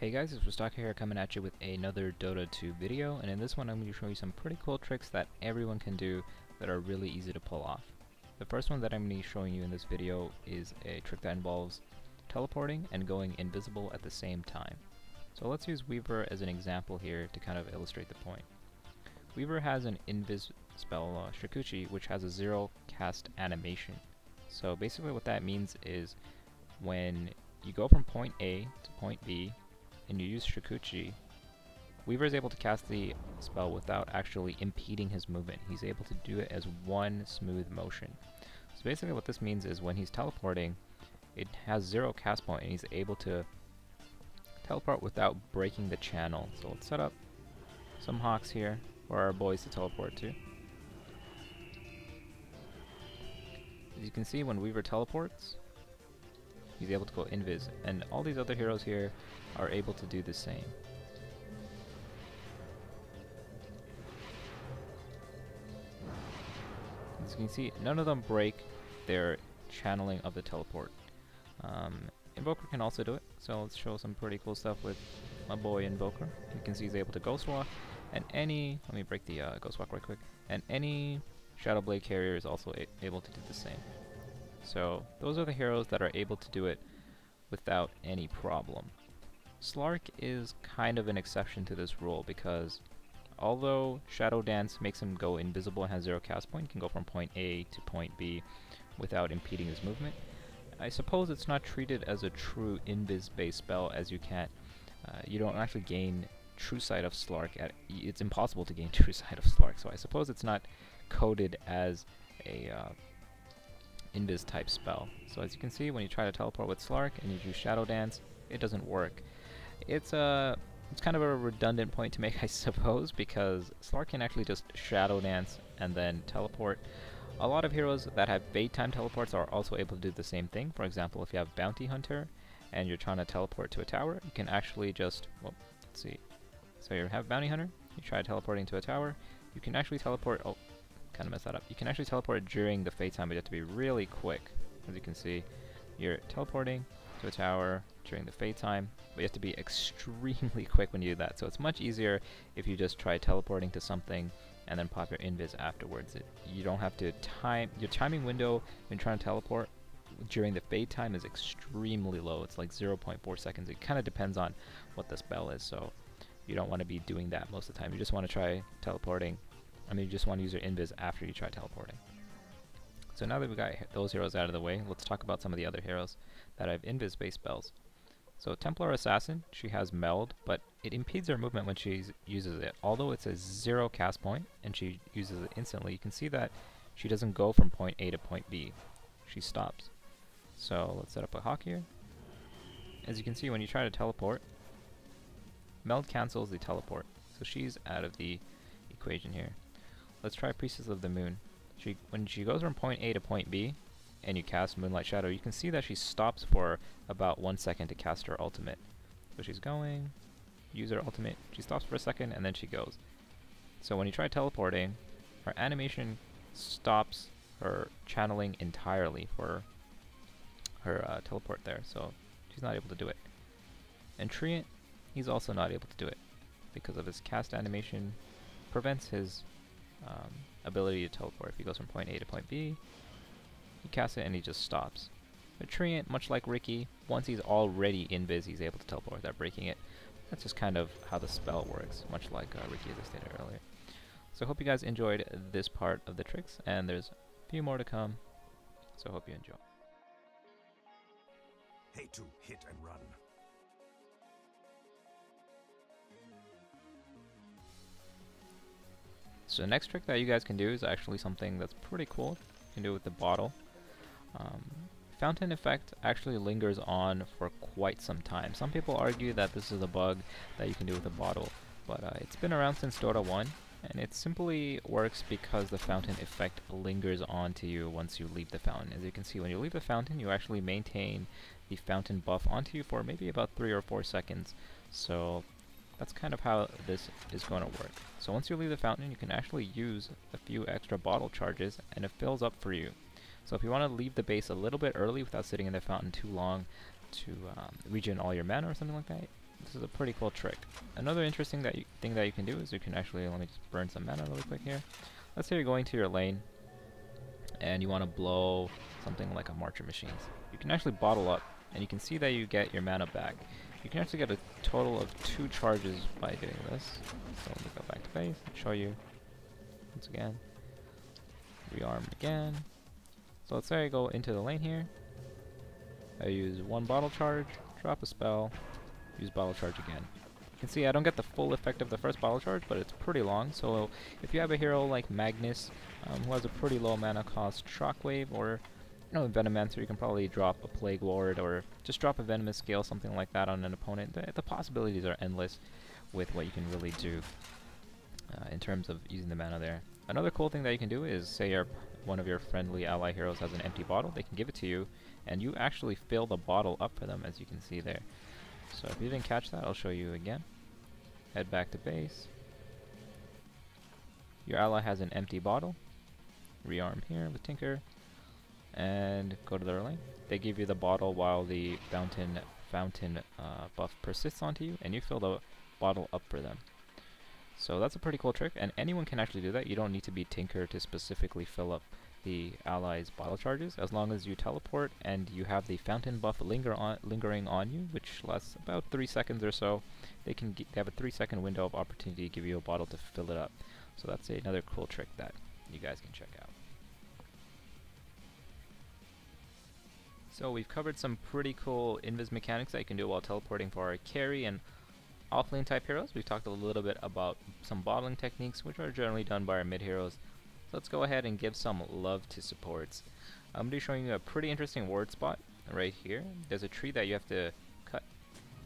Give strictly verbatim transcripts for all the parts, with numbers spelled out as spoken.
Hey guys, it's Restocker here coming at you with another Dota two video, and in this one I'm going to show you some pretty cool tricks that everyone can do that are really easy to pull off. The first one that I'm going to be showing you in this video is a trick that involves teleporting and going invisible at the same time. So let's use Weaver as an example here to kind of illustrate the point. Weaver has an invis spell, uh, Shikuchi, which has a zero cast animation. So basically what that means is when you go from point A to point B, and you use Shikuchi, Weaver is able to cast the spell without actually impeding his movement. He's able to do it as one smooth motion. So basically what this means is when he's teleporting, it has zero cast point and he's able to teleport without breaking the channel. So let's set up some hawks here for our boys to teleport to. As you can see, when Weaver teleports, he's able to go invis, and all these other heroes here are able to do the same. As you can see, none of them break their channeling of the teleport. Um, Invoker can also do it, so let's show some pretty cool stuff with my boy Invoker. You can see he's able to Ghost Walk, and any... let me break the uh, Ghost Walk right quick. And any Shadow Blade carrier is also a able to do the same. So those are the heroes that are able to do it without any problem. Slark is kind of an exception to this rule because although Shadow Dance makes him go invisible and has zero cast point, he can go from point A to point B without impeding his movement. I suppose it's not treated as a true invis-based spell, as you can't, uh, you don't actually gain true sight of Slark. At, it's impossible to gain true sight of Slark, so I suppose it's not coded as a uh, invis type spell. So as you can see, when you try to teleport with Slark and you do Shadow Dance, it doesn't work. It's a it's kind of a redundant point to make, I suppose, because Slark can actually just Shadow Dance and then teleport. A lot of heroes that have daytime teleports are also able to do the same thing. For example, if you have Bounty Hunter and you're trying to teleport to a tower, you can actually just, well, let's see. So you have Bounty Hunter, you try teleporting to a tower, you can actually teleport, oh, kind of messed that up. You can actually teleport during the fade time, but you have to be really quick. As you can see, you're teleporting to a tower during the fade time, but you have to be extremely quick when you do that. So it's much easier if you just try teleporting to something and then pop your invis afterwards. It, you don't have to time your timing window when trying to teleport during the fade time is extremely low. It's like zero point four seconds. It kind of depends on what the spell is, so you don't want to be doing that most of the time. You just want to try teleporting. I mean, you just want to use your invis after you try teleporting. So now that we've got those heroes out of the way, let's talk about some of the other heroes that have invis-based spells. So Templar Assassin, she has Meld, but it impedes her movement when she uses it. Although it's a zero cast point and she uses it instantly, you can see that she doesn't go from point A to point B. She stops. So let's set up a hawk here. As you can see, when you try to teleport, Meld cancels the teleport. So she's out of the equation here. Let's try Priestess of the Moon. She, when she goes from point A to point B, and you cast Moonlight Shadow, you can see that she stops for about one second to cast her ultimate. So she's going, use her ultimate, she stops for a second, and then she goes. So when you try teleporting, her animation stops her channeling entirely for her uh, teleport there, so she's not able to do it. And Treant, he's also not able to do it because of his cast animation, prevents his Um, ability to teleport. If he goes from point A to point B, he casts it and he just stops. But Treant, much like Riki, once he's already invis, he's able to teleport without breaking it. That's just kind of how the spell works, much like uh, Riki, as I stated earlier. So I hope you guys enjoyed this part of the tricks, and there's a few more to come, so I hope you enjoy. Hey, to hit and run. So the next trick that you guys can do is actually something that's pretty cool. You can do it with the bottle. Um, fountain effect actually lingers on for quite some time. Some people argue that this is a bug that you can do with a bottle, but uh, it's been around since Dota one, and it simply works because the fountain effect lingers on to you once you leave the fountain. As you can see, when you leave the fountain, you actually maintain the fountain buff onto you for maybe about three or four seconds. So that's kind of how this is going to work. So once you leave the fountain, you can actually use a few extra bottle charges and it fills up for you. So if you want to leave the base a little bit early without sitting in the fountain too long to um, regen all your mana or something like that, This is a pretty cool trick. Another interesting that you, thing that you can do is you can actually, let me just burn some mana really quick here. Let's say you're going to your lane and you want to blow something like a March of Machines. You can actually bottle up and you can see that you get your mana back. You can actually get a total of two charges by doing this. So let me go back to base and show you once again. Rearm again. So let's say I go into the lane here. I use one bottle charge, drop a spell, use bottle charge again. You can see I don't get the full effect of the first bottle charge, but it's pretty long. So if you have a hero like Magnus, um, who has a pretty low mana cost, Shockwave, or you know, Venomancer, you can probably drop a Plague Ward or just drop a Venomous Scale, something like that, on an opponent. The, the possibilities are endless with what you can really do uh, in terms of using the mana there. Another cool thing that you can do is, say your, one of your friendly ally heroes has an empty bottle, they can give it to you, and you actually fill the bottle up for them, as you can see there. So if you didn't catch that, I'll show you again. Head back to base. Your ally has an empty bottle. Rearm here with Tinker. And go to their lane. They give you the bottle while the fountain fountain uh, buff persists onto you, and you fill the bottle up for them. So that's a pretty cool trick, and anyone can actually do that. You don't need to be Tinker to specifically fill up the allies' bottle charges, as long as you teleport and you have the fountain buff linger on, lingering on you, which lasts about three seconds or so. They can g they have a three-second window of opportunity to give you a bottle to fill it up. So that's another cool trick that you guys can check out. So we've covered some pretty cool invis mechanics that you can do while teleporting for our carry and offlane type heroes. We've talked a little bit about some bottling techniques, which are generally done by our mid heroes. So let's go ahead and give some love to supports. I'm going to be showing you a pretty interesting ward spot right here. There's a tree that you have to cut.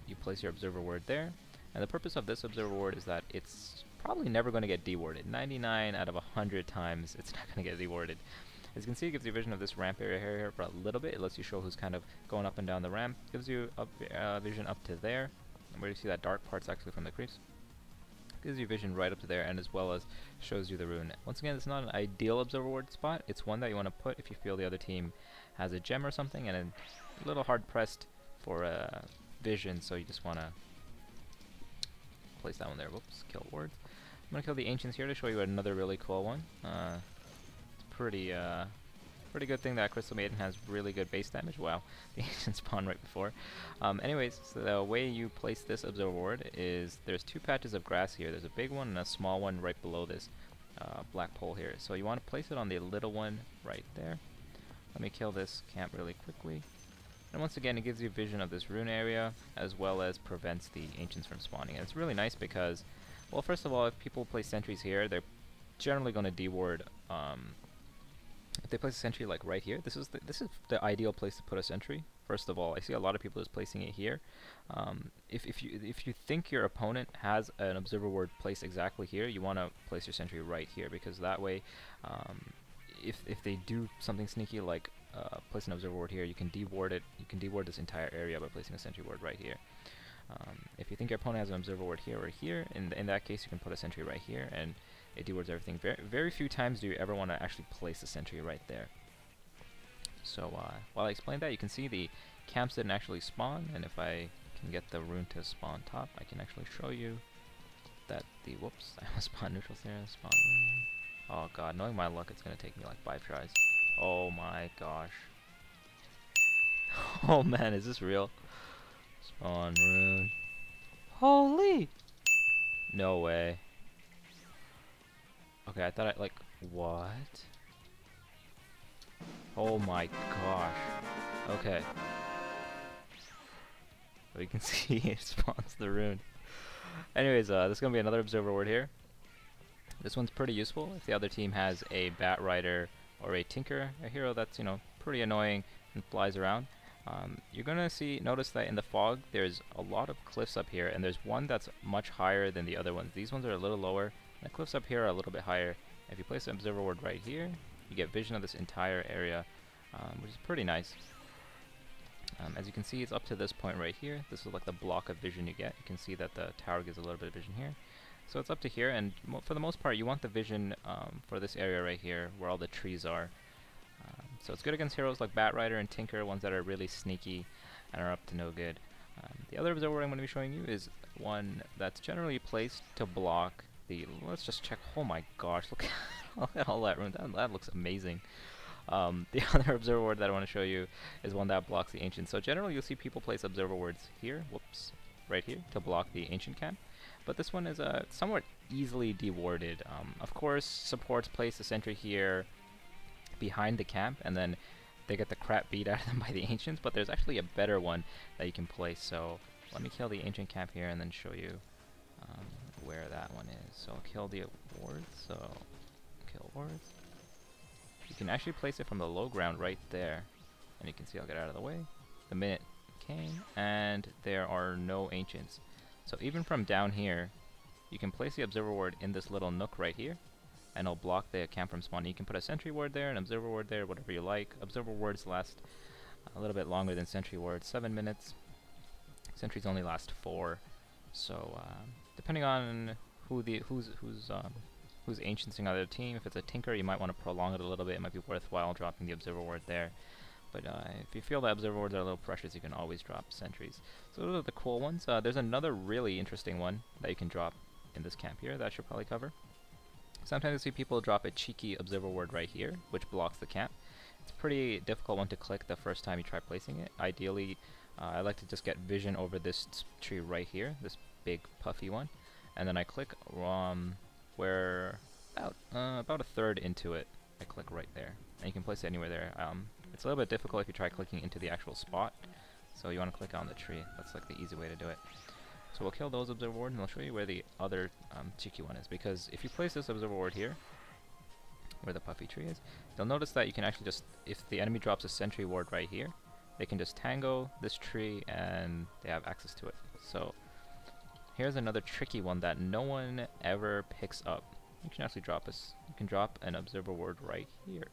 You place your observer ward there, and the purpose of this observer ward is that it's probably never going to get dewarded. ninety-nine out of one hundred times it's not going to get dewarded. As you can see, it gives you a vision of this ramp area here for a little bit. It lets you show who's kind of going up and down the ramp. Gives you a uh, vision up to there. Where you see that dark part's actually from the creeps. Gives you vision right up to there, and as well as shows you the rune. Once again, it's not an ideal observer ward spot. It's one that you want to put if you feel the other team has a gem or something, and a little hard pressed for uh, vision, so you just want to place that one there. Whoops, kill wards. I'm going to kill the Ancients here to show you another really cool one. Uh, Pretty, uh, pretty good thing that Crystal Maiden has really good base damage. Wow, the Ancient spawned right before. Um, anyways, so the way you place this observer ward is there's two patches of grass here. There's a big one and a small one right below this uh, black pole here. So you want to place it on the little one right there. Let me kill this camp really quickly. And once again, it gives you a vision of this rune area as well as prevents the Ancients from spawning. And it's really nice because, well, first of all, if people place sentries here, they're generally going to deward. Um, If they place a sentry like right here, this is the, this is the ideal place to put a sentry. First of all, I see a lot of people just placing it here. Um, if if you if you think your opponent has an observer ward placed exactly here, you want to place your sentry right here, because that way, um, if if they do something sneaky like uh, place an observer ward here, you can deward it. You can deward this entire area by placing a sentry ward right here. Um, if you think your opponent has an observer ward here or here, in th in that case, you can put a sentry right here and. It dewards everything. Very, very few times do you ever want to actually place a sentry right there. So uh, while I explain that, you can see the camps didn't actually spawn, and if I can get the rune to spawn top, I can actually show you that the whoops, I was spawn neutral there, spawn. Oh god, knowing my luck, it's gonna take me like five tries. Oh my gosh. Oh man, is this real? Spawn rune. Holy! No way. Okay, I thought I, like, what? Oh my gosh. Okay. We can see it spawns the rune. Anyways, uh, this is going to be another observer ward here. This one's pretty useful if the other team has a Batrider or a Tinker, a hero that's, you know, pretty annoying and flies around. Um, you're going to see, notice that in the fog, there's a lot of cliffs up here, and there's one that's much higher than the other ones. These ones are a little lower. The cliffs up here are a little bit higher. If you place an observer ward right here, you get vision of this entire area, um, which is pretty nice. Um, as you can see, it's up to this point right here. This is like the block of vision you get. You can see that the tower gives a little bit of vision here. So it's up to here, and mo for the most part, you want the vision um, for this area right here, where all the trees are. Um, so it's good against heroes like Batrider and Tinker, ones that are really sneaky and are up to no good. Um, the other observer I'm going to be showing you is one that's generally placed to block the... Let's just check. Oh my gosh, look at all that room. That, that looks amazing. Um, the other observer ward that I want to show you is one that blocks the ancient. So generally you'll see people place observer wards here, whoops, right here, to block the ancient camp. But this one is uh, somewhat easily dewarded. Um, of course, supports place the sentry here behind the camp, and then they get the crap beat out of them by the ancients, but there's actually a better one that you can place. So let me kill the ancient camp here and then show you um, where that one is. So I'll kill the wards, so kill wards. You can actually place it from the low ground right there, and you can see I'll get out of the way. The minute came, and there are no ancients. So even from down here, you can place the observer ward in this little nook right here, and it'll block the camp from spawning. You can put a sentry ward there, an observer ward there, whatever you like. Observer wards last a little bit longer than sentry wards, seven minutes. Sentries only last four. So uh, depending on who the who's who's um, who's ancienting on the team, if it's a tinker, you might want to prolong it a little bit. It might be worthwhile dropping the observer ward there. But uh, if you feel that observer wards are a little precious, you can always drop sentries. So those are the cool ones. Uh, there's another really interesting one that you can drop in this camp here that I should probably cover. Sometimes you see people drop a cheeky observer ward right here, which blocks the camp. It's a pretty difficult one to click the first time you try placing it. Ideally, uh, I like to just get vision over this tree right here, this big puffy one, and then I click um, where about, uh, about a third into it. I click right there, and you can place it anywhere there. Um, It's a little bit difficult if you try clicking into the actual spot, so you want to click on the tree. That's like the easy way to do it. So we'll kill those observer wards, and I'll show you where the other um, cheeky one is, because if you place this observer ward here, where the puffy tree is, you'll notice that you can actually just, if the enemy drops a sentry ward right here, they can just tango this tree, and they have access to it. So here's another tricky one that no one ever picks up. You can actually drop us. You can drop an observer ward right here.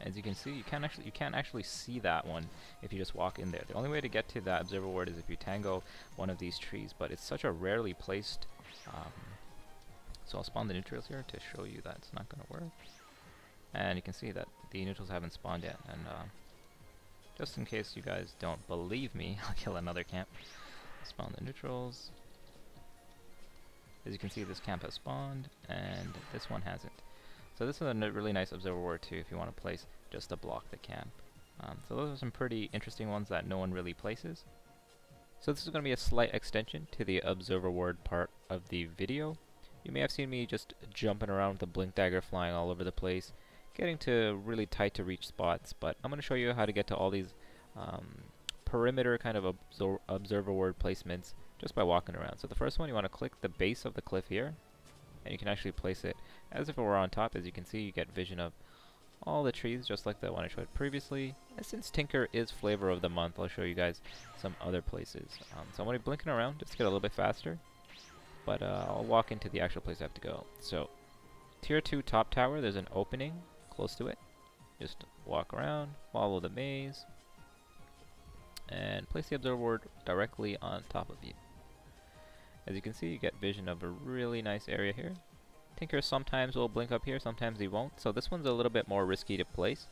As you can see, you can't actually you can't actually see that one if you just walk in there. The only way to get to that observer ward is if you tango one of these trees, but it's such a rarely placed. Um, so I'll spawn the neutrals here to show you that it's not going to work. And you can see that the neutrals haven't spawned yet. And uh, just in case you guys don't believe me, I'll kill another camp. Spawn the neutrals. As you can see, this camp has spawned, and this one hasn't. So this is a n really nice observer ward too if you want to place just to block the camp. Um, so those are some pretty interesting ones that no one really places. So this is going to be a slight extension to the observer ward part of the video. You may have seen me just jumping around with the blink dagger flying all over the place, getting to really tight to reach spots, but I'm going to show you how to get to all these um, perimeter kind of obsor observer ward placements just by walking around. So the first one, you want to click the base of the cliff here, and you can actually place it as if it were on top. As you can see, you get vision of all the trees, just like the one I showed previously. And since Tinker is flavor of the month, I'll show you guys some other places. Um, so I'm going to be blinking around just to get a little bit faster, but uh, I'll walk into the actual place I have to go. So tier two top tower, there's an opening close to it. Just walk around, follow the maze, and place the observer ward directly on top of you. As you can see, you get vision of a really nice area here. Tinker sometimes will blink up here, sometimes he won't. So this one's a little bit more risky to place,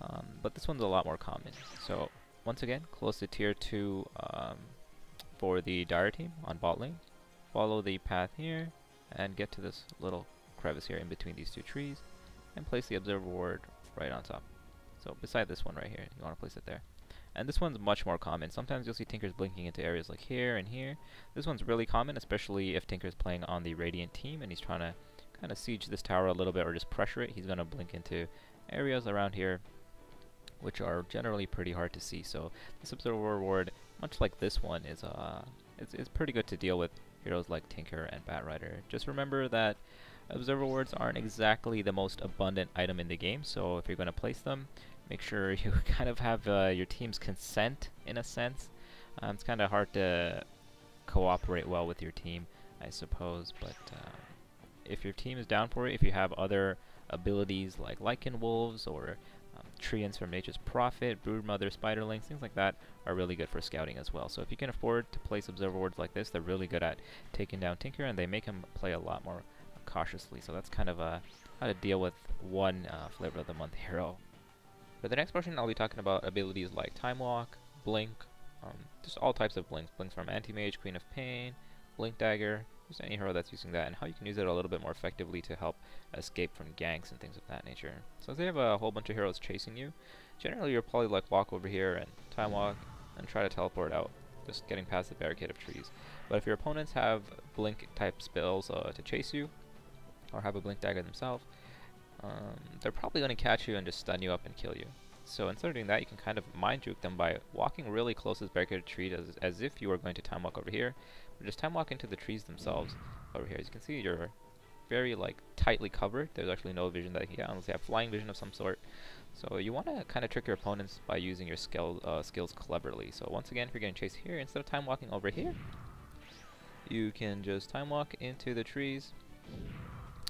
um, but this one's a lot more common. So once again, close to tier two um, for the dire team on bot lane. Follow the path here and get to this little crevice here in between these two trees and place the observer ward right on top. So beside this one right here, you want to place it there. And this one's much more common. Sometimes you'll see Tinkers blinking into areas like here and here. This one's really common, especially if Tinker's playing on the Radiant team and he's trying to kind of siege this tower a little bit or just pressure it. He's going to blink into areas around here, which are generally pretty hard to see. So this observer ward, much like this one, is uh, it's, it's pretty good to deal with heroes like Tinker and Batrider. Just remember that observer wards aren't exactly the most abundant item in the game, so if you're going to place them, make sure you kind of have uh, your team's consent, in a sense. Um, it's kind of hard to cooperate well with your team, I suppose, but uh, if your team is down for it, if you have other abilities like Lycan Wolves or um, Treants from Nature's Prophet, Broodmother, Spiderlings, things like that are really good for scouting as well. So if you can afford to place observer wards like this, they're really good at taking down Tinker, and they make him play a lot more cautiously. So that's kind of uh, how to deal with one uh, flavor of the month hero. For the next portion, I'll be talking about abilities like Time Walk, Blink, Um, just all types of blinks. Blinks from Anti-Mage, Queen of Pain, Blink Dagger, just any hero that's using that, and how you can use it a little bit more effectively to help escape from ganks and things of that nature. So if they have a whole bunch of heroes chasing you, generally you'll probably like walk over here and time walk and try to teleport out, just getting past the barricade of trees. But if your opponents have blink type spells uh, to chase you, or have a blink dagger themselves, um, they're probably going to catch you and just stun you up and kill you. So instead of doing that, you can kind of mind juke them by walking really close to this barricaded tree as, as if you were going to time walk over here, but just time walk into the trees themselves over here. As you can see, you're very like tightly covered. There's actually no vision that you get unless you have flying vision of some sort. So you want to kind of trick your opponents by using your skill, uh, skills cleverly. So once again, if you're getting chased here, instead of time walking over here, you can just time walk into the trees,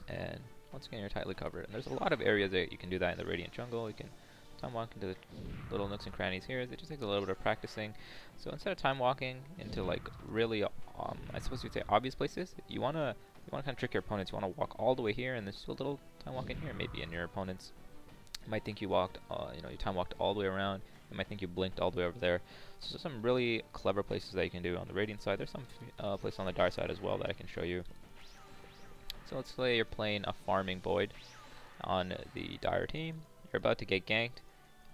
and once again, you're tightly covered. And there's a lot of areas that you can do that in the Radiant Jungle. You can time walk into the little nooks and crannies here. It just takes a little bit of practicing. So instead of time walking into like really, um, I suppose you'd say obvious places, you wanna you wanna kind of trick your opponents. You wanna walk all the way here, and there's just a little time walk in here, maybe, and your opponents might think you walked, uh, you know, you time walked all the way around. They might think you blinked all the way over there. So there's some really clever places that you can do on the Radiant side. There's some uh, place on the Dark side as well that I can show you. So let's say you're playing a farming Void on the Dire team. You're about to get ganked.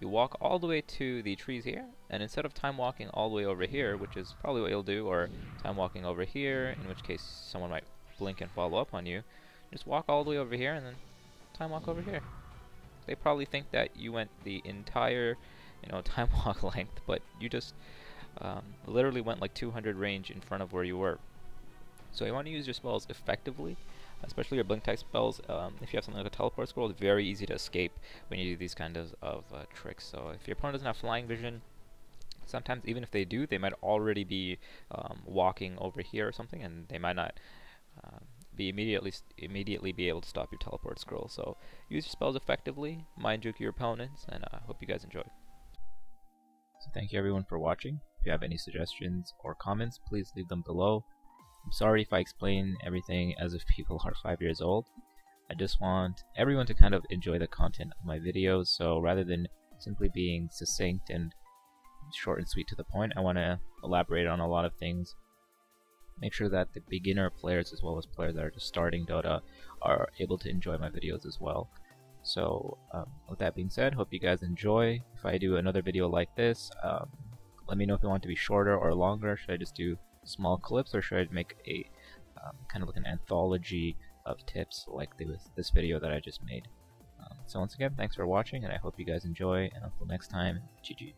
You walk all the way to the trees here, and instead of time walking all the way over here, which is probably what you'll do, or time walking over here, in which case someone might blink and follow up on you, just walk all the way over here and then time walk over here. They probably think that you went the entire, you know, time walk length, but you just um, literally went like two hundred range in front of where you were. So you want to use your spells effectively, especially your blink type spells. Um, if you have something like a teleport scroll, it's very easy to escape when you do these kind of, of uh, tricks. So if your opponent doesn't have flying vision, sometimes even if they do, they might already be um, walking over here or something, and they might not um, be immediately immediately be able to stop your teleport scroll. So use your spells effectively, mind juke your opponents, and I uh, hope you guys enjoy. So thank you everyone for watching. If you have any suggestions or comments, please leave them below. I'm sorry if I explain everything as if people are five years old. I just want everyone to kind of enjoy the content of my videos, so rather than simply being succinct and short and sweet to the point, I want to elaborate on a lot of things. Make sure that the beginner players as well as players that are just starting Dota are able to enjoy my videos as well. So um, with that being said, hope you guys enjoy. If I do another video like this, um, let me know if you want it to be shorter or longer. Should I just do small clips, or should I make a um, kind of like an anthology of tips like the, this video that I just made? Um, so once again, thanks for watching, and I hope you guys enjoy, and until next time, G G.